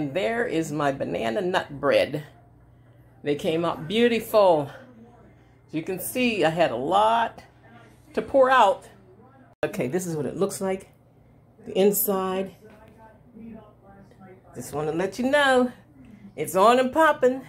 And there is my banana nut bread. They came out beautiful. As you can see, I had a lot to pour out. Okay, this is what it looks like. The inside. Just want to let you know, it's on and popping.